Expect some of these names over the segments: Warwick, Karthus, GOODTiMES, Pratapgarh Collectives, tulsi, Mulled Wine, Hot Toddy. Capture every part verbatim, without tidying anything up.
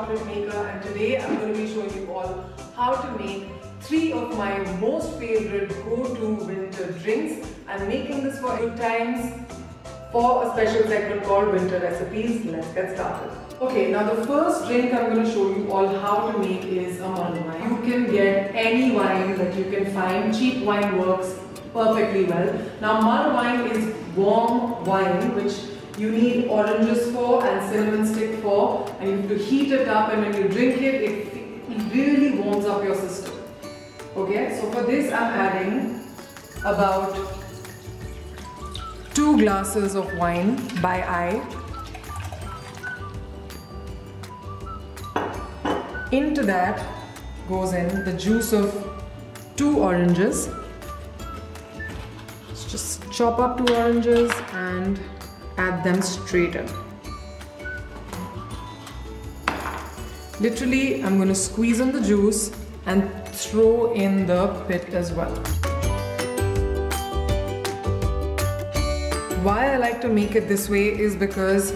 chocolate maker, and today I'm going to be showing you all how to make three of my most favorite go-to winter drinks. I'm making this for Good Times for a special segment called Winter Recipes. Let's get started. Okay, now the first drink I'm going to show you all how to make is almond wine. You can get any wine that you can find. Cheap wine works perfectly well. Now, mulled wine is warm wine, which you need oranges for and cinnamon stick for, and you have to heat it up, and when you drink it, it, it really warms up your system. Okay, so for this I'm adding about two glasses of wine by eye. Into that goes in the juice of two oranges. Let's just chop up two oranges and add them straight in. Literally, I'm going to squeeze in the juice and throw in the pit as well. Why I like to make it this way is because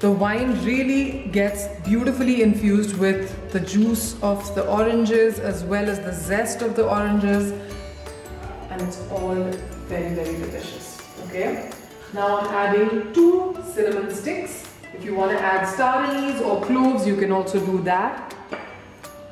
the wine really gets beautifully infused with the juice of the oranges as well as the zest of the oranges, and it's all very, very delicious. Okay? Now I'm adding two cinnamon sticks. If you want to add star anise or cloves, you can also do that.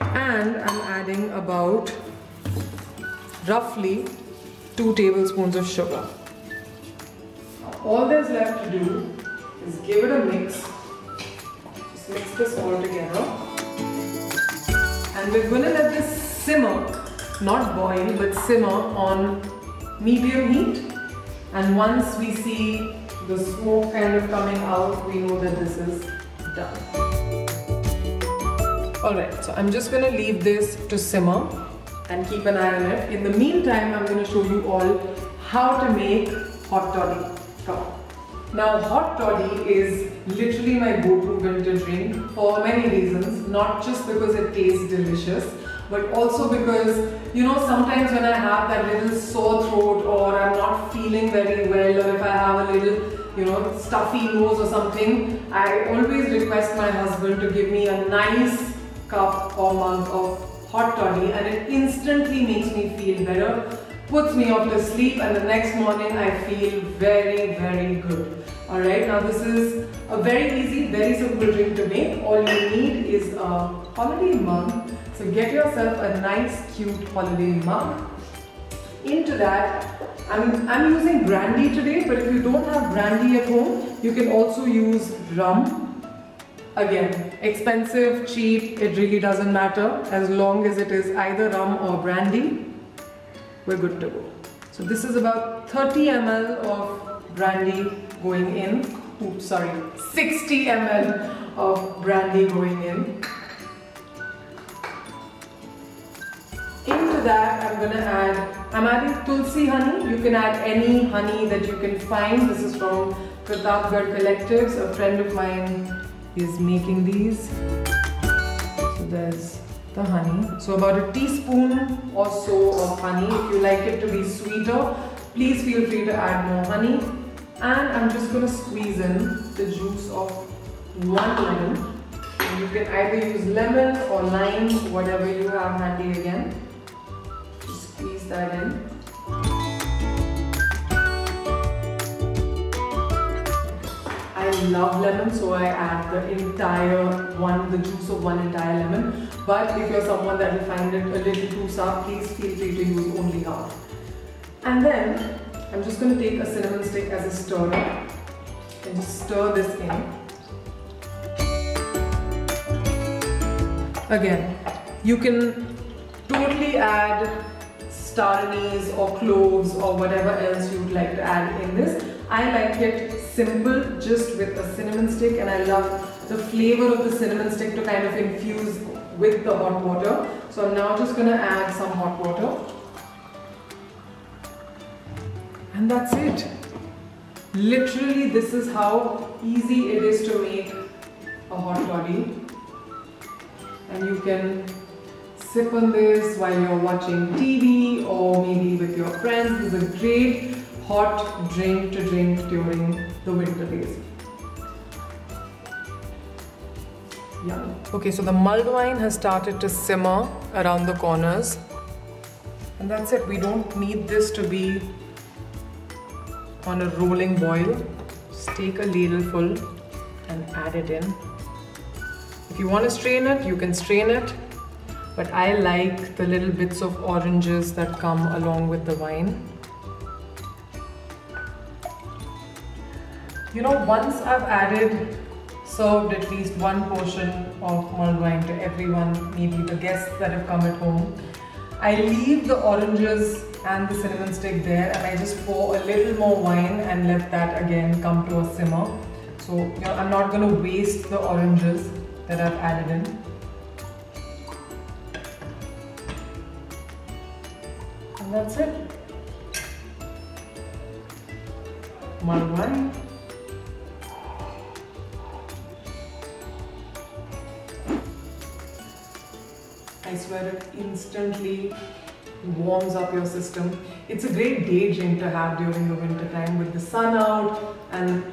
And I'm adding about roughly two tablespoons of sugar. All there's left to do is give it a mix. Just mix this all together. And we're going to let this simmer, not boil, but simmer on medium heat. And once we see the smoke kind of coming out, we know that this is done. Alright, so I'm just going to leave this to simmer and keep an eye on it. In the meantime, I'm going to show you all how to make hot toddy. Now, hot toddy is literally my go-to winter drink for many reasons. Not just because it tastes delicious, but also because, you know, sometimes when I have that little sore throat, or I'm not feeling very well, or if I have a little, you know, stuffy nose or something, I always request my husband to give me a nice cup or mug of hot toddy, and it instantly makes me feel better, puts me off to sleep, and the next morning I feel very, very good. Alright, now this is a very easy, very simple drink to make. All you need is a holiday mug. So get yourself a nice cute holiday mug. Into that, I'm, I'm using brandy today, but if you don't have brandy at home, you can also use rum. Again, expensive, cheap, it really doesn't matter. As long as it is either rum or brandy, we're good to go. So this is about thirty milliliters of brandy going in. Oops, sorry, sixty milliliters of brandy going in. That I'm gonna add, I'm adding tulsi honey. You can add any honey that you can find. This is from Pratapgarh Collectives. A friend of mine is making these. So there's the honey. So about a teaspoon or so of honey. If you like it to be sweeter, please feel free to add more honey. And I'm just gonna squeeze in the juice of one lemon. And you can either use lemon or lime, whatever you have handy again. Squeeze that in. I love lemon, so I add the entire one, the juice of one entire lemon. But if you're someone that will find it a little too sour, please feel free to use only half. And then I'm just going to take a cinnamon stick as a stirrer and just stir this in. Again, you can totally add star anise or cloves or whatever else you'd like to add in this. I like it simple, just with a cinnamon stick, and I love the flavor of the cinnamon stick to kind of infuse with the hot water. So I'm now just going to add some hot water. And that's it. Literally, this is how easy it is to make a hot toddy. And you can sip on this while you're watching T V or maybe with your friends. This is a great hot drink to drink during the winter days. Yum. Okay, so the mulled wine has started to simmer around the corners. And that's it, we don't need this to be on a rolling boil. Just take a ladleful and add it in. If you want to strain it, you can strain it. But I like the little bits of oranges that come along with the wine. You know, once I've added, served at least one portion of mulled wine to everyone, maybe the guests that have come at home, I leave the oranges and the cinnamon stick there and I just pour a little more wine and let that again come to a simmer. So, you know, I'm not going to waste the oranges that I've added in. And that's it. Mulled wine. I swear it instantly warms up your system. It's a great day drink to have during the winter time with the sun out, and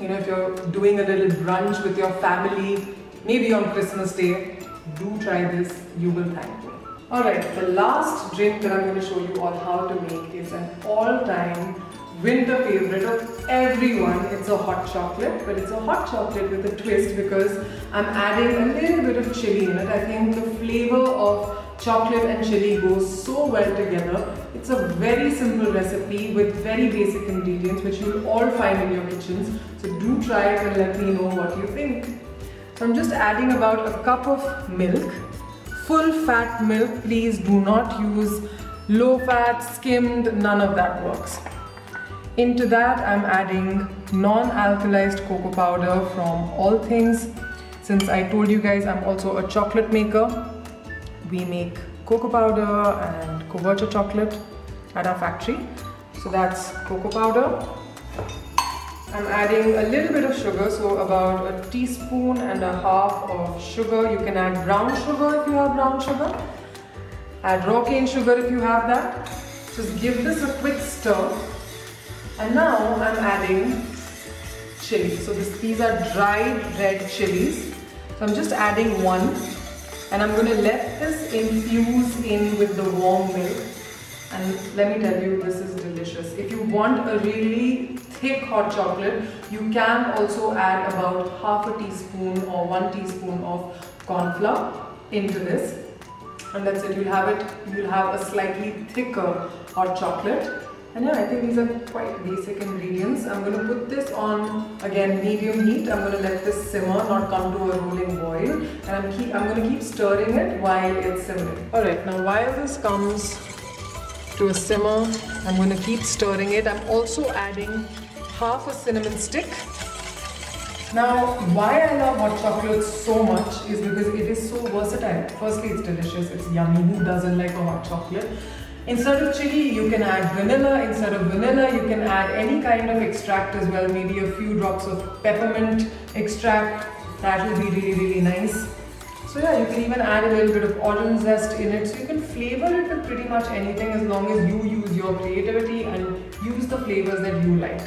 you know, if you're doing a little brunch with your family, maybe on Christmas Day, do try this, you will thank me. Alright, the last drink that I'm going to show you all how to make is an all-time winter favorite of everyone. It's a hot chocolate, but it's a hot chocolate with a twist because I'm adding a little bit of chili in it. I think the flavor of chocolate and chili goes so well together. It's a very simple recipe with very basic ingredients which you'll all find in your kitchens. So do try it and let me know what you think. So I'm just adding about a cup of milk, full fat milk. Please do not use low fat, skimmed, none of that works. Into that, I'm adding non-alkalized cocoa powder from All Things. Since I told you guys I'm also a chocolate maker, we make cocoa powder and Coverta chocolate at our factory. So that's cocoa powder. I'm adding a little bit of sugar, so about a teaspoon and a half of sugar. You can add brown sugar if you have brown sugar. Add raw cane sugar if you have that. Just give this a quick stir. And now I'm adding chili. So this, these are dried red chilies. So I'm just adding one and I'm going to let this infuse in with the warm milk. And let me tell you, this is delicious. If you want a really thick hot chocolate, you can also add about half a teaspoon or one teaspoon of cornflour into this. And that's it, you'll have it, you'll have a slightly thicker hot chocolate. And yeah, I think these are quite basic ingredients. I'm going to put this on, again, medium heat. I'm going to let this simmer, not come to a rolling boil. And I'm, keep, I'm going to keep stirring it while it's simmering. Alright, now while this comes to a simmer, I'm going to keep stirring it. I'm also adding half a cinnamon stick. Now, why I love hot chocolate so much is because it is so versatile. Firstly, it's delicious, it's yummy. Who doesn't like a hot chocolate? Instead of chili, you can add vanilla. Instead of vanilla, you can add any kind of extract as well. Maybe a few drops of peppermint extract. That will be really, really nice. So yeah, you can even add a little bit of autumn zest in it. So you can flavor it with pretty much anything as long as you use your creativity and use the flavors that you like.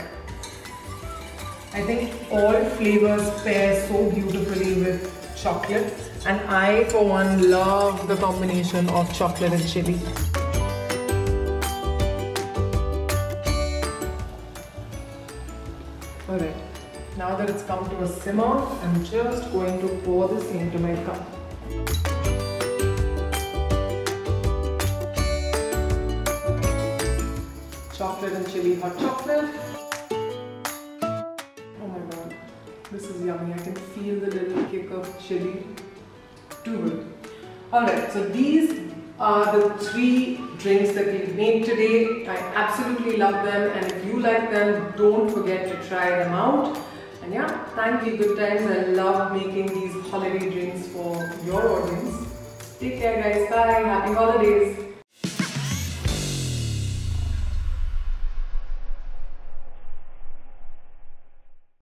I think all flavors pair so beautifully with chocolate. And I, for one, love the combination of chocolate and chili. Alright, now that it's come to a simmer, I'm just going to pour this into my cup. Chocolate and chili hot chocolate. Oh my god, this is yummy. I can feel the little kick of chili. Too good. Alright, so these are the three drinks that we've made today. I absolutely love them, and if you like them, don't forget to try them out. And yeah, thank you, GOODTiMES. I love making these holiday drinks for your audience. Take care guys, bye, happy holidays.